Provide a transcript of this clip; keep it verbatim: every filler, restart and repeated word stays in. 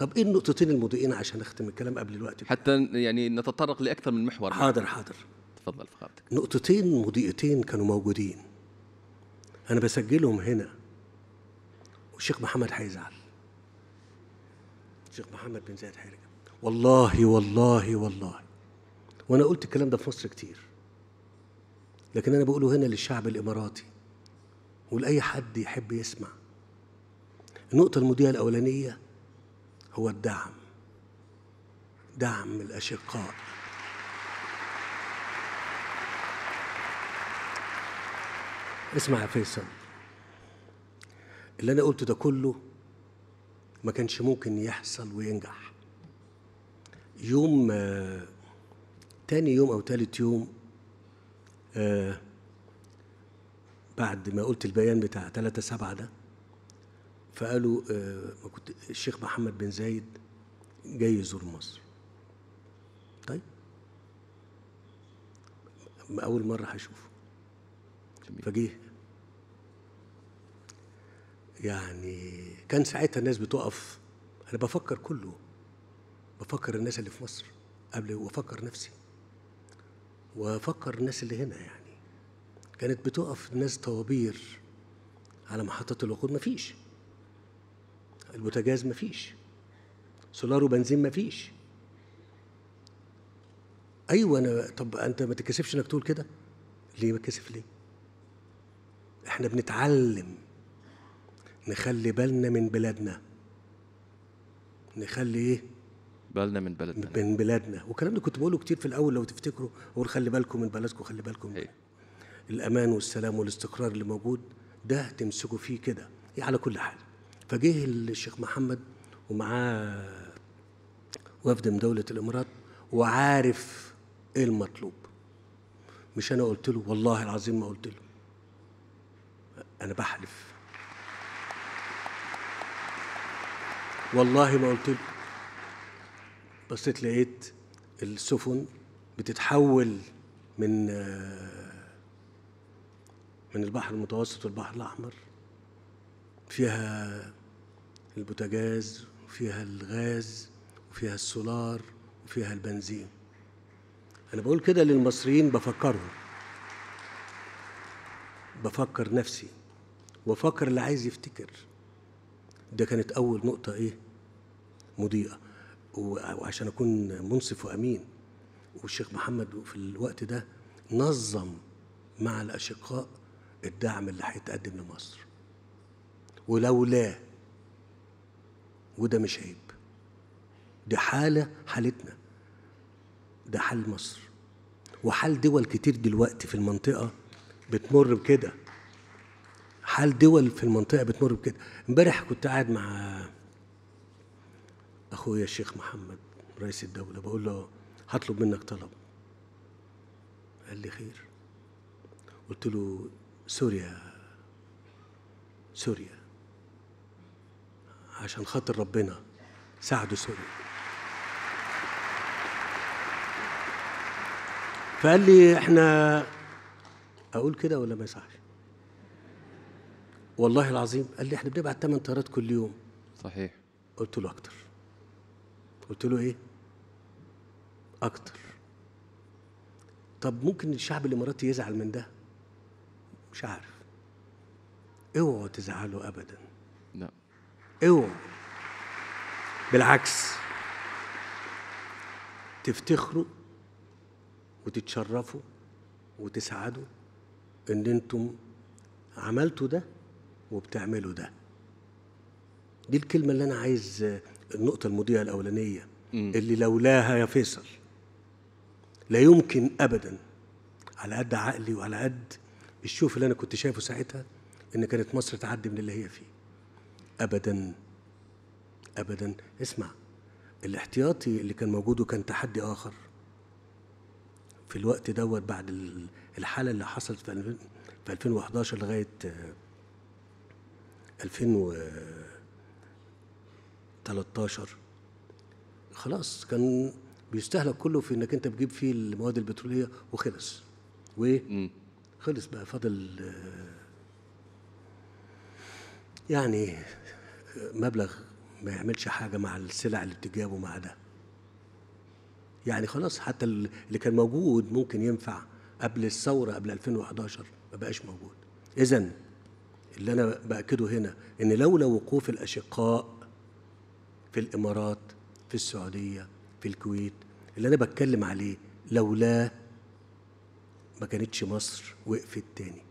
طب إيه النقطتين المضيئين عشان أختم الكلام قبل الوقت حتى يعني نتطرق لأكثر من محور؟ حاضر حاضر، تفضل فخامتك. نقطتين مضيئتين كانوا موجودين، أنا بسجلهم هنا والشيخ محمد هيزعل، الشيخ محمد بن زايد هيرجع، والله والله والله. وأنا قلت الكلام ده في مصر كتير، لكن أنا بقوله هنا للشعب الإماراتي ولأي حد يحب يسمع. النقطة المضيئة الأولانية هو الدعم، دعم الأشقاء. اسمع يا فيصل، اللي أنا قلته ده كله ما كانش ممكن يحصل وينجح. يوم آه تاني يوم أو تالت يوم آه بعد ما قلت البيان بتاع ثلاثة سبعة ده، فقالوا آه كنت الشيخ محمد بن زايد جاي يزور مصر. طيب أول مرة هشوفه، فجيه يعني كان ساعتها الناس بتقف. أنا بفكر كله، بفكر الناس اللي في مصر قبل وأفكر نفسي وأفكر الناس اللي هنا. يعني كانت بتقف الناس طوابير على محطة الوقود، مفيش البوتاجاز، مفيش سولار وبنزين، مفيش. أيوة أنا، طب أنت ما تتكسفش إنك تقول كده ليه؟ ما تكسف ليه؟ إحنا بنتعلم نخلي بالنا من بلادنا، نخلي إيه؟ بالنا من بلدنا، من بلادنا. والكلام ده كنت بقوله كتير في الأول لو تفتكروا، أقول خلي بالكم من بلدكم، خلي بالكم من الأمان والسلام والاستقرار اللي موجود ده، تمسكوا فيه كده إيه على كل حال. فجه الشيخ محمد ومعاه وفد من دولة الإمارات وعارف إيه المطلوب. مش أنا قلت له، والله العظيم ما قلت له، أنا بحلف والله ما قلت له. بصيت لقيت السفن بتتحول من من البحر المتوسط والبحر الأحمر، فيها البوتاجاز وفيها الغاز وفيها السولار وفيها البنزين. أنا بقول كده للمصريين، بفكرهم، بفكر نفسي وفكر اللي عايز يفتكر. ده كانت أول نقطة إيه مضيئة. وعشان أكون منصف وأمين، والشيخ محمد في الوقت ده نظم مع الأشقاء الدعم اللي هيتقدم لمصر، ولولا وده مش عيب، دي حالة حالتنا، ده حال مصر وحال دول كتير دلوقتي في المنطقة بتمر بكده، حال دول في المنطقة بتمر بكده. امبارح كنت قاعد مع أخويا الشيخ محمد رئيس الدولة، بقول له هطلب منك طلب. قال لي خير. قلت له سوريا، سوريا عشان خاطر ربنا ساعدوا سوريا. فقال لي احنا، أقول كده ولا ما يصحش؟ والله العظيم قال لي احنا بنبعت ثمان طيارات كل يوم. صحيح. قلت له أكتر. قلت له إيه؟ أكتر. طب ممكن الشعب الإماراتي يزعل من ده؟ مش عارف. اوعوا تزعلوا أبدا. لا. اوعوا. بالعكس، تفتخروا وتتشرفوا وتسعدوا إن أنتم عملتوا ده وبتعملوا ده. دي الكلمة اللي أنا عايز، النقطة المضيئة الأولانية م. اللي لولاها يا فيصل لا يمكن أبدا، على قد عقلي وعلى قد الشوف اللي أنا كنت شايفه ساعتها، إن كانت مصر تعدي من اللي هي فيه. أبدا أبدا. اسمع، الاحتياطي اللي كان موجود وكان تحدي آخر في الوقت دوت بعد الحالة اللي حصلت في ألفين وأحد عشر لغاية ألفين وثلاثة عشر، خلاص كان بيستهلك كله في انك انت بتجيب فيه المواد البترولية وخلص. وايه خلص بقى، فاضل يعني مبلغ ما يعملش حاجة مع السلع اللي بتجابه مع ده. يعني خلاص حتى اللي كان موجود ممكن ينفع قبل الثورة قبل ألفين وأحد عشر ما بقاش موجود. إذن اللي أنا بأكده هنا إن لولا وقوف الأشقاء في الإمارات في السعودية في الكويت اللي أنا بتكلم عليه، لولاه ما كانتش مصر وقفت تاني.